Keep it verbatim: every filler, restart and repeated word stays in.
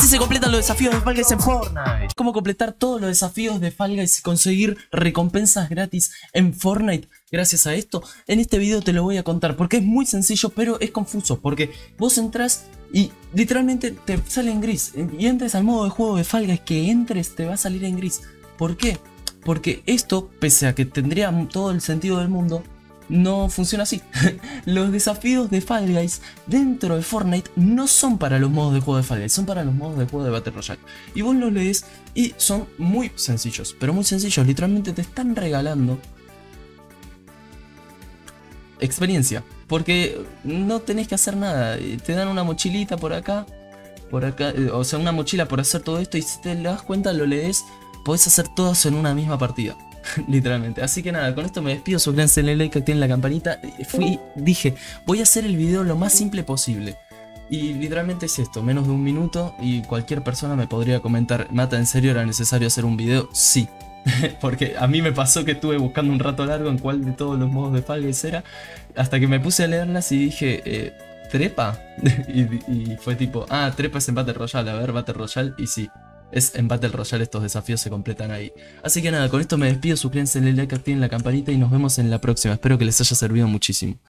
Así se completan los desafíos de Fall Guys en Fortnite. Cómo completar todos los desafíos de Fall Guys y conseguir recompensas gratis en Fortnite gracias a esto. En este video te lo voy a contar porque es muy sencillo, pero es confuso, porque vos entras y literalmente te sale en gris. Y entres al modo de juego de Fall Guys, que entres te va a salir en gris. ¿Por qué? Porque esto, pese a que tendría todo el sentido del mundo, no funciona así. Los desafíos de Fall Guys dentro de Fortnite no son para los modos de juego de Fall Guys, son para los modos de juego de Battle Royale. Y vos los lees y son muy sencillos, pero muy sencillos. Literalmente te están regalando experiencia, porque no tenés que hacer nada. Te dan una mochilita por acá, por acá, o sea, una mochila por hacer todo esto. Y si te das cuenta, lo lees, podés hacer todos en una misma partida. Literalmente. Así que nada, con esto me despido. Suscríbanse, denle like, activen la campanita. Fui, dije, voy a hacer el video lo más simple posible. Y literalmente es esto, menos de un minuto. Y cualquier persona me podría comentar: Mata, ¿en serio era necesario hacer un video? Sí. Porque a mí me pasó que estuve buscando un rato largo en cuál de todos los modos de Fall Guys era, hasta que me puse a leerlas y dije, eh, ¿trepa? y, y fue tipo, ah, trepa es en Battle Royale. A ver, Battle Royale. Y sí, es en Battle Royale, estos desafíos se completan ahí. Así que nada, con esto me despido. Suscríbanse, denle like, activen la campanita y nos vemos en la próxima. Espero que les haya servido muchísimo.